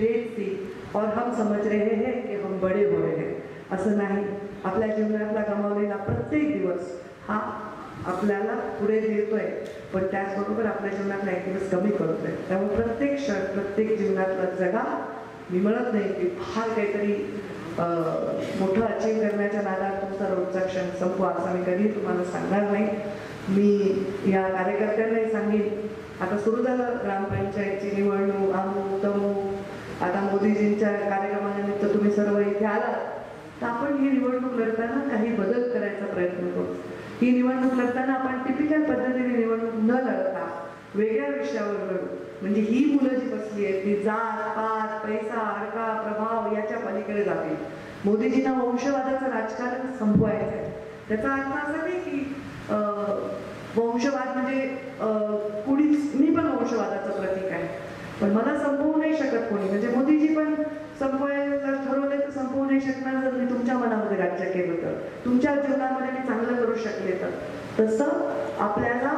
सी और हम समझ रहे हैं कि हम बड़े हो रहे हैं असं नाही। आपल्या जीवनातला गमावलेला प्रत्येक दिवस हा आपल्याला पुढे नेतोय, पण त्याचबरोबर आपल्या जीवनातला एक दिवस कमी करतोय। त्यामुळे प्रत्येक क्षण प्रत्येक जीवनातला जगा मी म्हणत नाही की फार काहीतरी मोठं अचीव करण्याच्या नादात तुमचा रोजचा क्षण संपवा असं मी कधी तुम्हाला सांगणार नाही। मी या कार्यकर्त्यांनाही सांगेन, आता सुरू झालं ग्रामपंचायतची निवडणूक आमू तमू, आता मोदीजींच्या कार्यक्रमानिमित्त तुम्ही सर्व इथे आलात तर आपण ही निवडणूक लढताना काही बदल करायचा प्रयत्न करू। ही निवडणूक लढताना आपण टिपिकल पद्धतीने निवडणूक न लढता वेगळ्या विषयावर लढू, म्हणजे ही मुलं जी बसली आहेत ती जात पात पैसा अडका प्रभाव याच्या पलीकडे जातील। मोदीजींना वंशवादाचं राजकारण संपवायचं आहे, त्याचा अर्थ असा नाही की वंशवाद म्हणजे कुणीच, मी पण वंशवादाचं प्रतीक आहे पण मला संपवू नाही शकत कोणी, म्हणजे मोदीजी पण संपवायला जर ठरवले तर संपवू नाही शकणार। जर मी तुमच्या मनामध्ये राज्य केलं तर तुमच्या जीवनामध्ये मी चांगलं करू शकले तर, तसं आपल्याला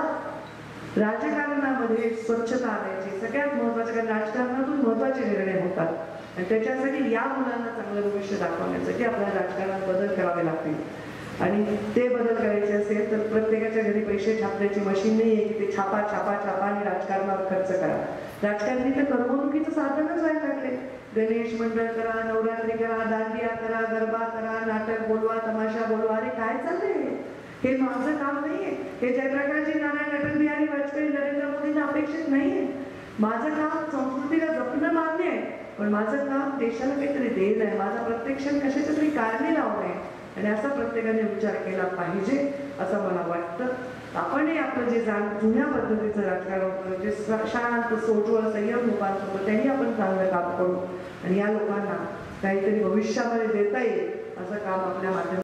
राजकारणामध्ये स्वच्छता आणायची सगळ्यात महत्त्वाचं, कारण राजकारणातून महत्त्वाचे निर्णय होतात आणि त्याच्यासाठी या मुलांना चांगलं भविष्य दाखवण्यासाठी आपल्याला राजकारणात बदल करावे लागतील। आणि ते बदल करायचे असेल तर प्रत्येकाच्या घरी पैसे छापण्याची मशीन नाही आहे की ते छापा छापा छापा आणि राजकारणावर खर्च करा। राजकारणी तर करमणुकीचं साधनच व्हायला लागले, गणेश मंडळ करा, नवरात्री करा, दांडिया करा, गरबा करा, नाटक बोलवा, तमाशा बोलवा, अरे काय चाललंय? हे माझं काम नाही आहे, हे जयप्रकाशजी, नारायण, अटल बिहारी वाजपेयी, नरेंद्र मोदींना अपेक्षित नाही आहे। माझं काम संस्कृतीला जपणं मान्य आहे, पण माझं काम देशाला काहीतरी देणं आहे, माझा प्रत्येक क्षण कशाच्या तरी कारणी लावणं आहे आणि असा प्रत्येकाने विचार केला पाहिजे असं मला वाटतं। आपणही आपलं जे जुन्या पद्धतीचं राजकारण होतं जे शांत सोज्वळ संयम लोकांसोबत, त्याही आपण चांगलं काम करू आणि या लोकांना काहीतरी भविष्यामध्ये देता येईल असं काम आपल्या माध्यमातून